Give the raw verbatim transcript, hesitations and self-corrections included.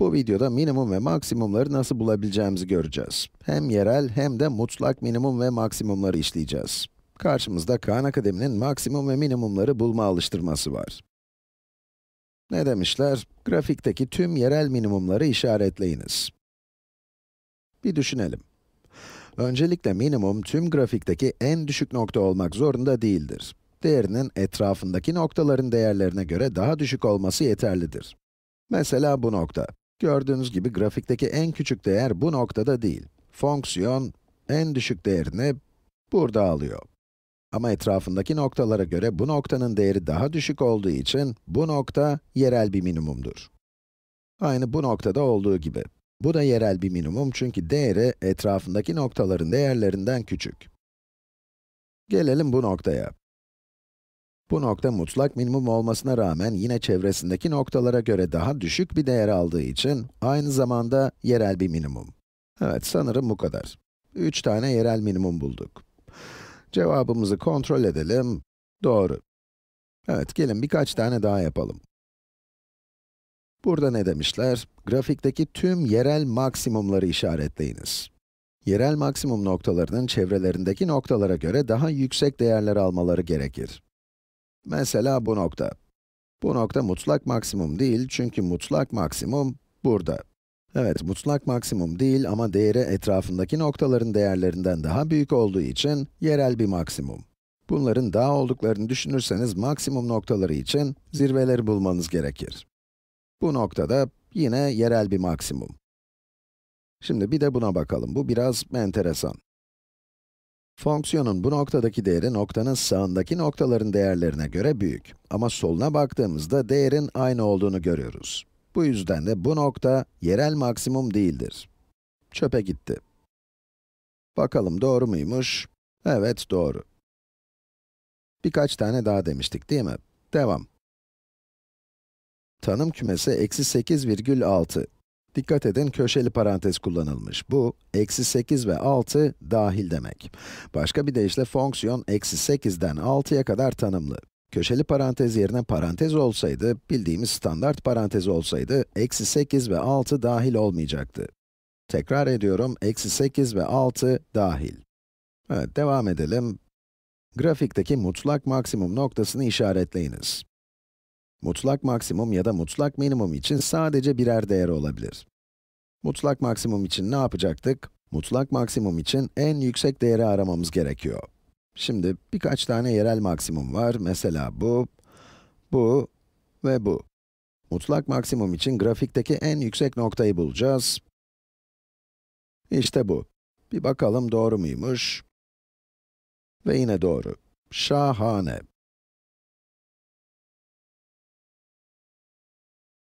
Bu videoda minimum ve maksimumları nasıl bulabileceğimizi göreceğiz. Hem yerel hem de mutlak minimum ve maksimumları işleyeceğiz. Karşımızda Khan Akademi'nin maksimum ve minimumları bulma alıştırması var. Ne demişler? Grafikteki tüm yerel minimumları işaretleyiniz. Bir düşünelim. Öncelikle minimum tüm grafikteki en düşük nokta olmak zorunda değildir. Değerinin etrafındaki noktaların değerlerine göre daha düşük olması yeterlidir. Mesela bu nokta. Gördüğünüz gibi grafikteki en küçük değer bu noktada değil. Fonksiyon en düşük değerini burada alıyor. Ama etrafındaki noktalara göre bu noktanın değeri daha düşük olduğu için bu nokta yerel bir minimumdur. Aynı bu noktada olduğu gibi. Bu da yerel bir minimum çünkü değeri etrafındaki noktaların değerlerinden küçük. Gelelim bu noktaya. Bu nokta mutlak minimum olmasına rağmen yine çevresindeki noktalara göre daha düşük bir değer aldığı için aynı zamanda yerel bir minimum. Evet, sanırım bu kadar. üç tane yerel minimum bulduk. Cevabımızı kontrol edelim. Doğru. Evet, gelin birkaç tane daha yapalım. Burada ne demişler? Grafikteki tüm yerel maksimumları işaretleyiniz. Yerel maksimum noktalarının çevrelerindeki noktalara göre daha yüksek değerler almaları gerekir. Mesela bu nokta. Bu nokta mutlak maksimum değil çünkü mutlak maksimum burada. Evet, mutlak maksimum değil ama değeri etrafındaki noktaların değerlerinden daha büyük olduğu için yerel bir maksimum. Bunların dağ olduklarını düşünürseniz maksimum noktaları için zirveleri bulmanız gerekir. Bu noktada yine yerel bir maksimum. Şimdi bir de buna bakalım. Bu biraz enteresan. Fonksiyonun bu noktadaki değeri noktanın sağındaki noktaların değerlerine göre büyük. Ama soluna baktığımızda değerin aynı olduğunu görüyoruz. Bu yüzden de bu nokta yerel maksimum değildir. Çöpe gitti. Bakalım doğru muymuş? Evet, doğru. Birkaç tane daha demiştik, değil mi? Devam. Tanım kümesi eksi sekiz virgül altı. Dikkat edin, köşeli parantez kullanılmış. Bu, eksi sekiz ve altı dahil demek. Başka bir deyişle fonksiyon eksi sekizden altıya kadar tanımlı. Köşeli parantez yerine parantez olsaydı, bildiğimiz standart parantez olsaydı, eksi sekiz ve altı dahil olmayacaktı. Tekrar ediyorum, eksi sekiz ve altı dahil. Evet, devam edelim. Grafikteki mutlak maksimum noktasını işaretleyiniz. Mutlak maksimum ya da mutlak minimum için sadece birer değer olabilir. Mutlak maksimum için ne yapacaktık? Mutlak maksimum için en yüksek değeri aramamız gerekiyor. Şimdi birkaç tane yerel maksimum var. Mesela bu, bu ve bu. Mutlak maksimum için grafikteki en yüksek noktayı bulacağız. İşte bu. Bir bakalım doğru muymuş? Ve yine doğru. Şahane.